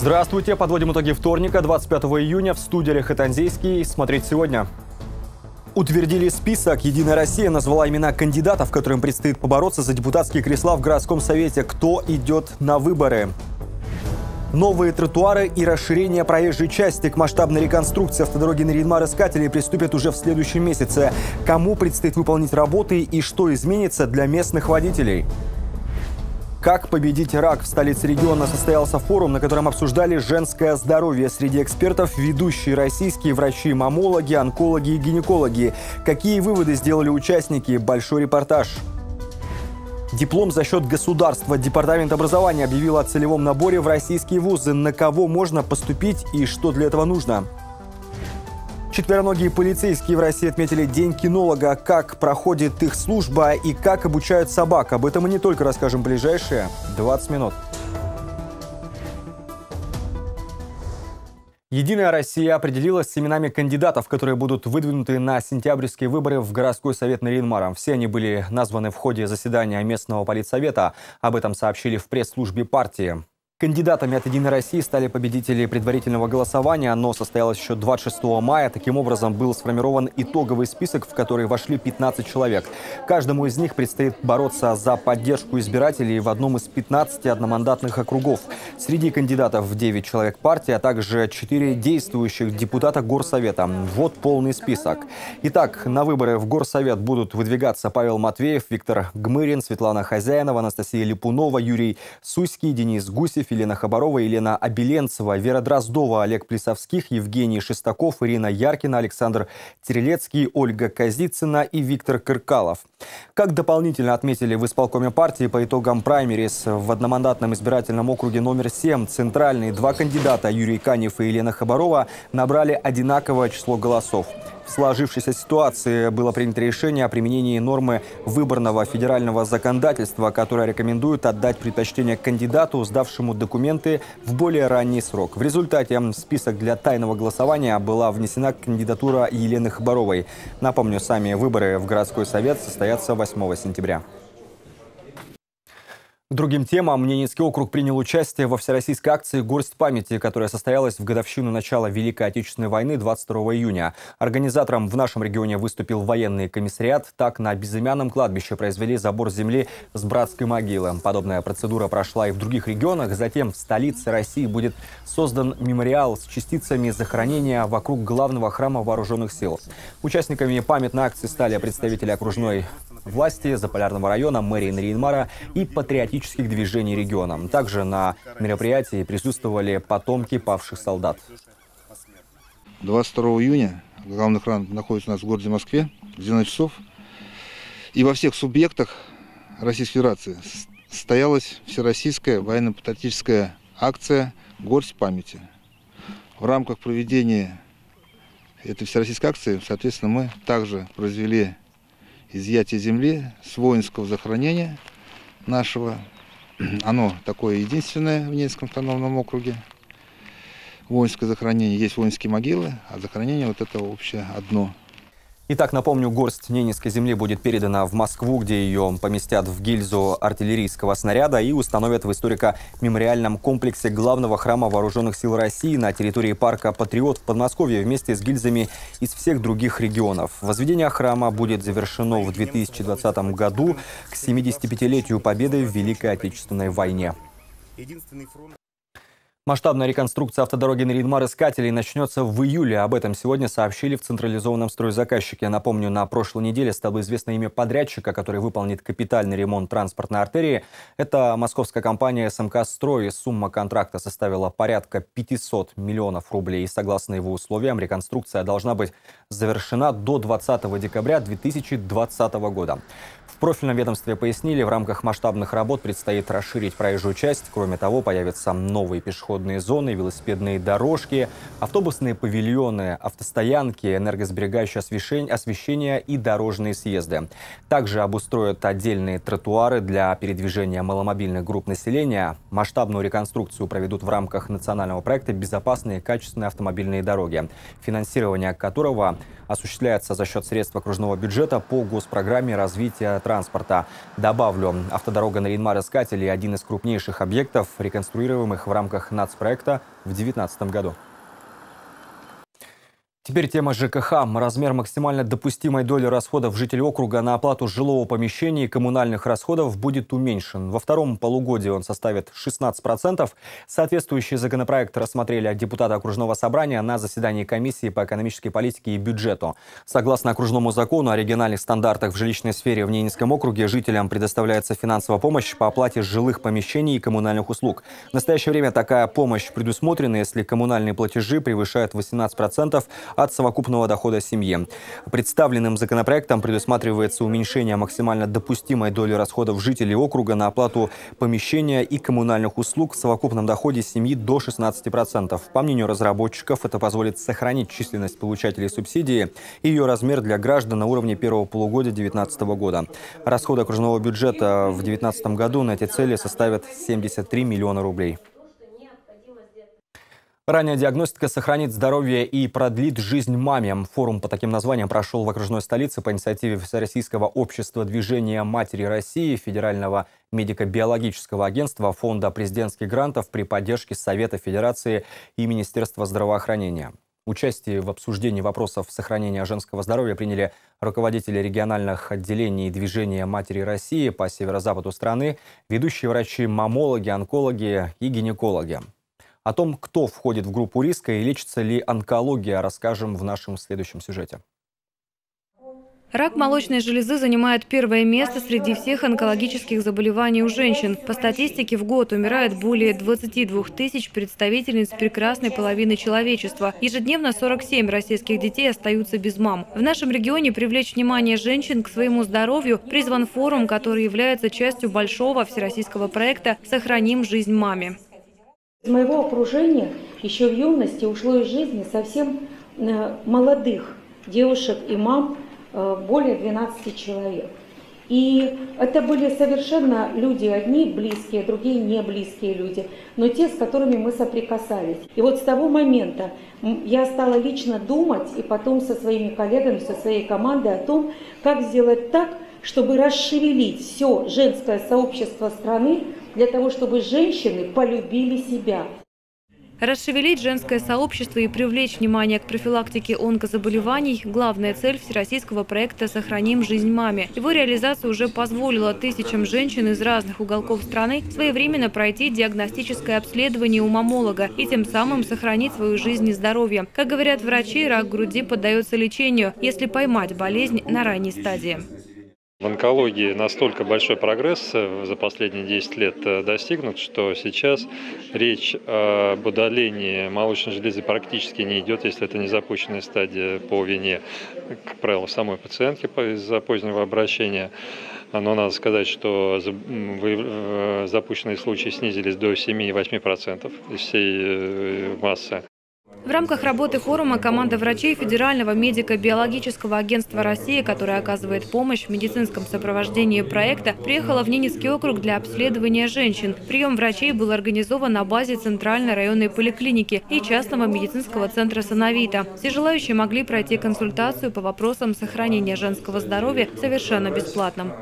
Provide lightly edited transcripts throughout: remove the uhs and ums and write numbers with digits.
Здравствуйте! Подводим итоги вторника, 25 июня, в студиях «Этанзейский». Смотреть сегодня. Утвердили список. «Единая Россия» назвала имена кандидатов, которым предстоит побороться за депутатские кресла в городском совете. Кто идет на выборы? Новые тротуары и расширение проезжей части. К масштабной реконструкции автодороги Нарьян-Мар «Искатели» приступят уже в следующем месяце. Кому предстоит выполнить работы и что изменится для местных водителей? Как победить рак? В столице региона состоялся форум, на котором обсуждали женское здоровье. Среди экспертов ведущие российские врачи-маммологи, онкологи и гинекологи. Какие выводы сделали участники? Большой репортаж. Диплом за счет государства. Департамент образования объявил о целевом наборе в российские вузы. На кого можно поступить и что для этого нужно? Четвероногие полицейские в России отметили День кинолога. Как проходит их служба и как обучают собак. Об этом мы не только расскажем в ближайшие 20 минут. «Единая Россия» определилась с именами кандидатов, которые будут выдвинуты на сентябрьские выборы в городской совет Нарьян-Мара. Все они были названы в ходе заседания местного политсовета. Об этом сообщили в пресс-службе партии. Кандидатами от «Единой России» стали победители предварительного голосования. Оно состоялось еще 26 мая. Таким образом, был сформирован итоговый список, в который вошли 15 человек. Каждому из них предстоит бороться за поддержку избирателей в одном из 15 одномандатных округов. Среди кандидатов 9 человек партии, а также 4 действующих депутата Горсовета. Вот полный список. Итак, на выборы в Горсовет будут выдвигаться Павел Матвеев, Виктор Гмырин, Светлана Хозяинова, Анастасия Липунова, Юрий Суский, Денис Гусев, Елена Хабарова, Елена Обеленцева, Вера Дроздова, Олег Плесовских, Евгений Шестаков, Ирина Яркина, Александр Терелецкий, Ольга Козицына и Виктор Кыркалов. Как дополнительно отметили в исполкоме партии, по итогам праймерис в одномандатном избирательном округе номер 7 центральные два кандидата, Юрий Канев и Елена Хабарова, набрали одинаковое число голосов. В сложившейся ситуации было принято решение о применении нормы выборного федерального законодательства, которое рекомендует отдать предпочтение кандидату, сдавшему документы в более ранний срок. В результате в список для тайного голосования была внесена кандидатура Елены Хабаровой. Напомню, сами выборы в городской совет состоятся 8 сентября. К другим темам. Ненецкий округ принял участие во всероссийской акции «Горсть памяти», которая состоялась в годовщину начала Великой Отечественной войны 22 июня. Организатором в нашем регионе выступил военный комиссариат. Так, на безымянном кладбище произвели забор земли с братской могилы. Подобная процедура прошла и в других регионах. Затем в столице России будет создан мемориал с частицами захоронения вокруг главного храма вооруженных сил. Участниками памятной акции стали представители окружной власти, Заполярного района, мэрии Нарьян-Мара и патриотических движений региона. Также на мероприятии присутствовали потомки павших солдат. 22 июня главный храм находится у нас в городе Москве, в 12 часов. И во всех субъектах Российской Федерации состоялась всероссийская военно-патриотическая акция «Горсть памяти». В рамках проведения этой всероссийской акции, соответственно, мы также произвели изъятие земли с воинского захоронения нашего. Оно такое единственное в Ненецком автономном округе. Воинское захоронение. Есть воинские могилы, а захоронение вот это общее одно. Итак, напомню, горсть ненецкой земли будет передана в Москву, где ее поместят в гильзу артиллерийского снаряда и установят в историко-мемориальном комплексе главного храма вооруженных сил России на территории парка «Патриот» в Подмосковье вместе с гильзами из всех других регионов. Возведение храма будет завершено в 2020 году к 75-летию победы в Великой Отечественной войне. Масштабная реконструкция автодороги Нарьян-Мар «Искателей» начнется в июле. Об этом сегодня сообщили в централизованном стройзаказчике. Напомню, на прошлой неделе стало известно имя подрядчика, который выполнит капитальный ремонт транспортной артерии. Это московская компания «СМК Строй». Сумма контракта составила порядка 500 миллионов рублей. И согласно его условиям, реконструкция должна быть завершена до 20 декабря 2020 года. В профильном ведомстве пояснили, в рамках масштабных работ предстоит расширить проезжую часть. Кроме того, появятся новые пешеходные зоны, велосипедные дорожки, автобусные павильоны, автостоянки, энергосберегающее освещение и дорожные съезды. Также обустроят отдельные тротуары для передвижения маломобильных групп населения. Масштабную реконструкцию проведут в рамках национального проекта «Безопасные и качественные автомобильные дороги», финансирование которого осуществляется за счет средств окружного бюджета по госпрограмме развития транспорта. Добавлю, автодорога Нарьян-Мар «Искатели» – один из крупнейших объектов, реконструируемых в рамках нацпроекта в 2019 году. Теперь тема ЖКХ. Размер максимально допустимой доли расходов жителей округа на оплату жилого помещения и коммунальных расходов будет уменьшен. Во втором полугодии он составит 16%. Соответствующий законопроект рассмотрели депутаты окружного собрания на заседании комиссии по экономической политике и бюджету. Согласно окружному закону о региональных стандартах в жилищной сфере в Ненецком округе, жителям предоставляется финансовая помощь по оплате жилых помещений и коммунальных услуг. В настоящее время такая помощь предусмотрена, если коммунальные платежи превышают 18%. От совокупного дохода семьи. Представленным законопроектом предусматривается уменьшение максимально допустимой доли расходов жителей округа на оплату помещения и коммунальных услуг в совокупном доходе семьи до 16%. По мнению разработчиков, это позволит сохранить численность получателей субсидии и ее размер для граждан на уровне первого полугодия 2019 года. Расходы окружного бюджета в 2019 году на эти цели составят 73 миллиона рублей. Ранняя диагностика сохранит здоровье и продлит жизнь маме. Форум по таким названиям прошел в окружной столице по инициативе Всероссийского общества движения «Матери России», Федерального медико-биологического агентства, Фонда президентских грантов при поддержке Совета Федерации и Министерства здравоохранения. Участие в обсуждении вопросов сохранения женского здоровья приняли руководители региональных отделений движения «Матери России» по северо-западу страны, ведущие врачи-мамологи, онкологи и гинекологи. О том, кто входит в группу риска и лечится ли онкология, расскажем в нашем следующем сюжете. Рак молочной железы занимает первое место среди всех онкологических заболеваний у женщин. По статистике, в год умирает более 22 тысяч представительниц прекрасной половины человечества. Ежедневно 47 российских детей остаются без мам. В нашем регионе привлечь внимание женщин к своему здоровью призван форум, который является частью большого всероссийского проекта «Сохраним жизнь маме». Из моего окружения еще в юности ушло из жизни совсем молодых девушек и мам, более 12 человек. И это были совершенно люди одни близкие, другие не близкие люди, но те, с которыми мы соприкасались. И вот с того момента я стала лично думать и потом со своими коллегами, со своей командой о том, как сделать так, чтобы расшевелить все женское сообщество страны, для того, чтобы женщины полюбили себя. Расшевелить женское сообщество и привлечь внимание к профилактике онкозаболеваний – главная цель всероссийского проекта «Сохраним жизнь маме». Его реализация уже позволила тысячам женщин из разных уголков страны своевременно пройти диагностическое обследование у мамолога и тем самым сохранить свою жизнь и здоровье. Как говорят врачи, рак груди поддается лечению, если поймать болезнь на ранней стадии. В онкологии настолько большой прогресс за последние 10 лет достигнут, что сейчас речь об удалении молочной железы практически не идет, если это не запущенная стадия по вине, как правило, самой пациентки из-за позднего обращения. Но надо сказать, что запущенные случаи снизились до 7–8% из всей массы. В рамках работы форума команда врачей Федерального медико-биологического агентства России, которое оказывает помощь в медицинском сопровождении проекта, приехала в Ненецкий округ для обследования женщин. Прием врачей был организован на базе Центральной районной поликлиники и частного медицинского центра «Сановита». Все желающие могли пройти консультацию по вопросам сохранения женского здоровья совершенно бесплатно.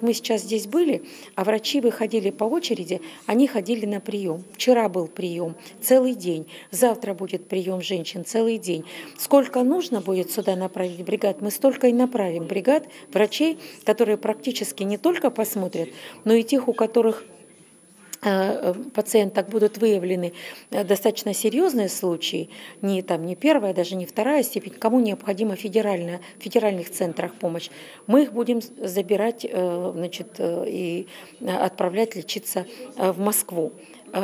Мы сейчас здесь были, а врачи выходили по очереди, они ходили на прием. Вчера был прием целый день, завтра будет прием женщин целый день. Сколько нужно будет сюда направить бригад, мы столько и направим бригад врачей, которые практически не только посмотрят, но и тех, у которых пациенток будут выявлены достаточно серьезные случаи, не первая, даже не вторая степень, кому необходима в федеральных центрах помощь, мы их будем забирать и отправлять лечиться в Москву.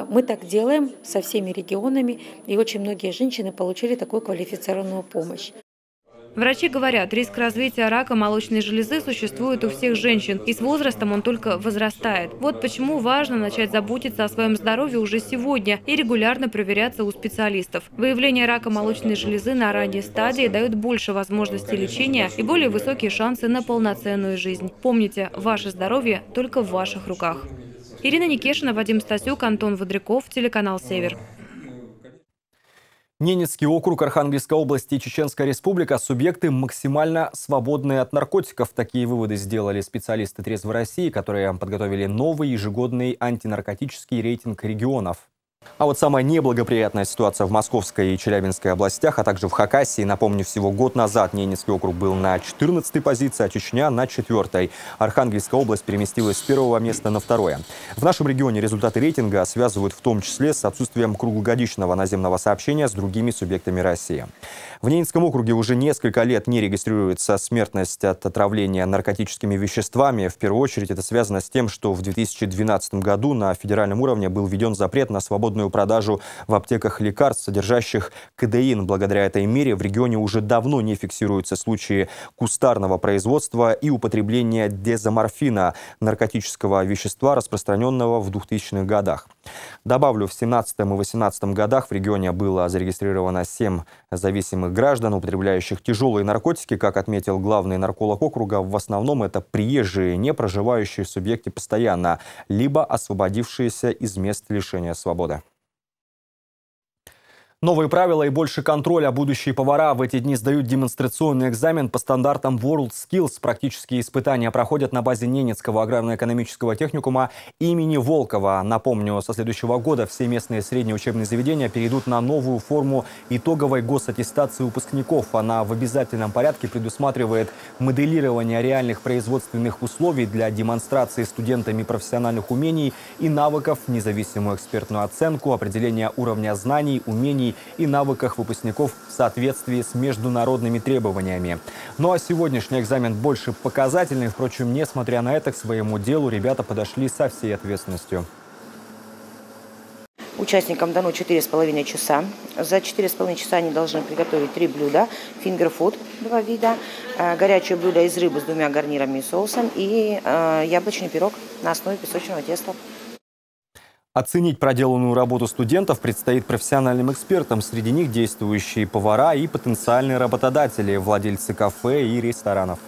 Мы так делаем со всеми регионами, и очень многие женщины получили такую квалифицированную помощь. Врачи говорят, риск развития рака молочной железы существует у всех женщин, и с возрастом он только возрастает. Вот почему важно начать заботиться о своем здоровье уже сегодня и регулярно проверяться у специалистов. Выявление рака молочной железы на ранней стадии дает больше возможностей лечения и более высокие шансы на полноценную жизнь. Помните, ваше здоровье только в ваших руках. Ирина Никешина, Вадим Стасюк, Антон Водряков, телеканал «Север». Ненецкий округ, Архангельская область и Чеченская республика – субъекты, максимально свободные от наркотиков. Такие выводы сделали специалисты «Трезвой России», которые подготовили новый ежегодный антинаркотический рейтинг регионов. А вот самая неблагоприятная ситуация в Московской и Челябинской областях, а также в Хакасии. Напомню, всего год назад Ненецкий округ был на 14-й позиции, а Чечня на 4-й. Архангельская область переместилась с 1-го места на 2-е. В нашем регионе результаты рейтинга связывают в том числе с отсутствием круглогодичного наземного сообщения с другими субъектами России. В Ненецком округе уже несколько лет не регистрируется смертность от отравления наркотическими веществами. В первую очередь это связано с тем, что в 2012 году на федеральном уровне был введен запрет на свободную продажу в аптеках лекарств, содержащих кодеин. Благодаря этой мере в регионе уже давно не фиксируются случаи кустарного производства и употребления дезоморфина, наркотического вещества, распространенного в 2000-х годах. Добавлю, в 2017 и 2018 годах в регионе было зарегистрировано 7 зависимых граждан, употребляющих тяжелые наркотики. Как отметил главный нарколог округа, в основном это приезжие, не проживающие в субъекте постоянно, либо освободившиеся из мест лишения свободы. Новые правила и больше контроля. Будущие повара в эти дни сдают демонстрационный экзамен по стандартам WorldSkills. Практические испытания проходят на базе Ненецкого аграрно-экономического техникума имени Волкова. Напомню, со следующего года все местные средние учебные заведения перейдут на новую форму итоговой госаттестации выпускников. Она в обязательном порядке предусматривает моделирование реальных производственных условий для демонстрации студентами профессиональных умений и навыков, независимую экспертную оценку, определение уровня знаний, умений и навыках выпускников в соответствии с международными требованиями. Ну а сегодняшний экзамен больше показательный. Впрочем, несмотря на это, к своему делу ребята подошли со всей ответственностью. Участникам дано 4,5 часа. За 4,5 часа они должны приготовить 3 блюда. Фингерфуд 2 вида, горячее блюдо из рыбы с 2 гарнирами и соусом и яблочный пирог на основе песочного теста. Оценить проделанную работу студентов предстоит профессиональным экспертам. Среди них действующие повара и потенциальные работодатели, владельцы кафе и ресторанов.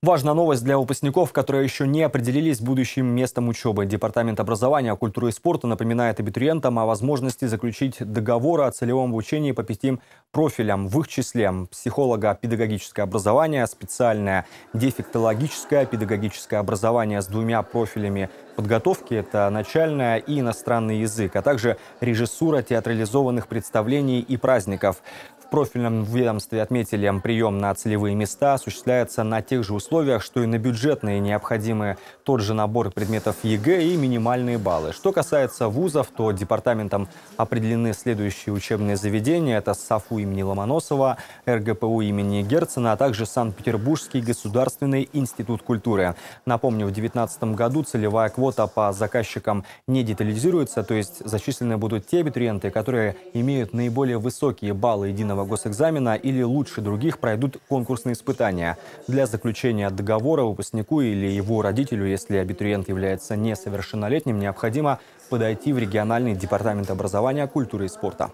Важна новость для выпускников, которые еще не определились с будущим местом учебы. Департамент образования, культуры и спорта напоминает абитуриентам о возможности заключить договор о целевом обучении по 5 профилям. В их числе психолого-педагогическое образование, специальное дефектологическое педагогическое образование с 2 профилями подготовки, это начальная и иностранный язык, а также режиссура театрализованных представлений и праздников. В профильном ведомстве отметили, прием на целевые места осуществляется на тех же условиях, что и на бюджетные, необходимы тот же набор предметов ЕГЭ и минимальные баллы. Что касается вузов, то департаментом определены следующие учебные заведения. Это САФУ имени Ломоносова, РГПУ имени Герцена, а также Санкт-Петербургский государственный институт культуры. Напомню, в 2019 году целевая квота по заказчикам не детализируется, то есть зачислены будут те абитуриенты, которые имеют наиболее высокие баллы единого госэкзамена или лучше других пройдут конкурсные испытания. Для заключения договора выпускнику или его родителю, если абитуриент является несовершеннолетним, необходимо подойти в региональный департамент образования, культуры и спорта.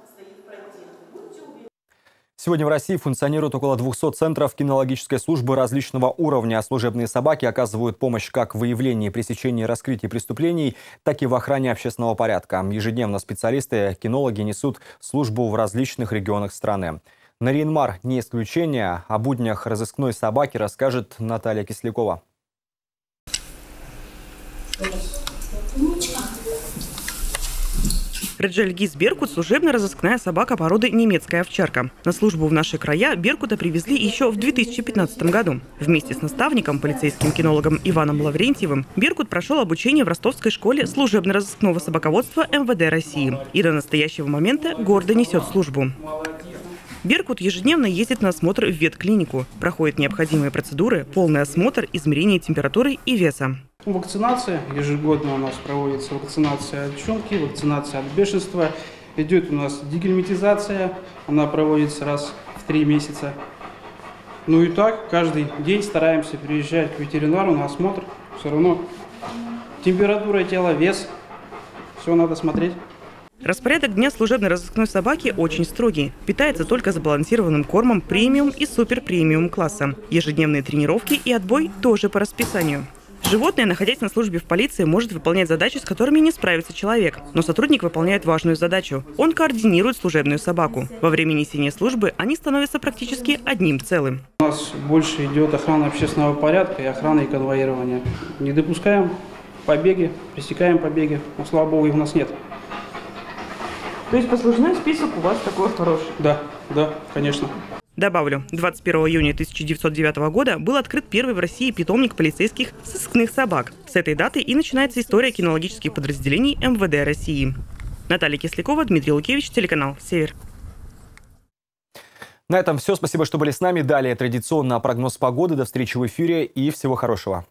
Сегодня в России функционирует около 200 центров кинологической службы различного уровня. Служебные собаки оказывают помощь как в выявлении, пресечении и раскрытии преступлений, так и в охране общественного порядка. Ежедневно специалисты-кинологи несут службу в различных регионах страны. Нарьян-Мар не исключение. О буднях разыскной собаки расскажет Наталья Кислякова. Реджель Гиз Беркут – служебно-розыскная собака породы немецкая овчарка. На службу в наши края Беркута привезли еще в 2015 году. Вместе с наставником, полицейским кинологом Иваном Лаврентьевым, Беркут прошел обучение в ростовской школе служебно-розыскного собаководства МВД России и до настоящего момента гордо несет службу. Беркут ежедневно ездит на осмотр в ветклинику, проходит необходимые процедуры, полный осмотр, измерение температуры и веса. Вакцинация. Ежегодно у нас проводится вакцинация от чумки, вакцинация от бешенства. Идет у нас дегельминтизация, она проводится раз в 3 месяца. Ну и так, каждый день стараемся приезжать к ветеринару на осмотр. Все равно температура тела, вес, все надо смотреть. Распорядок дня служебно-розыскной собаки очень строгий. Питается только сбалансированным кормом премиум и супер-премиум класса. Ежедневные тренировки и отбой тоже по расписанию. Животное, находясь на службе в полиции, может выполнять задачи, с которыми не справится человек. Но сотрудник выполняет важную задачу. Он координирует служебную собаку. Во время несения службы они становятся практически одним целым. У нас больше идет охрана общественного порядка и охрана и конвоирование. Не допускаем побеги, пресекаем побеги, но, слава богу, их у нас нет. То есть послужной список у вас такой хороший? Да, да, конечно. Добавлю, 21 июня 1909 года был открыт первый в России питомник полицейских сыскных собак. С этой даты и начинается история кинологических подразделений МВД России. Наталья Кислякова, Дмитрий Лукевич, телеканал «Север». На этом все. Спасибо, что были с нами. Далее традиционно прогноз погоды. До встречи в эфире и всего хорошего.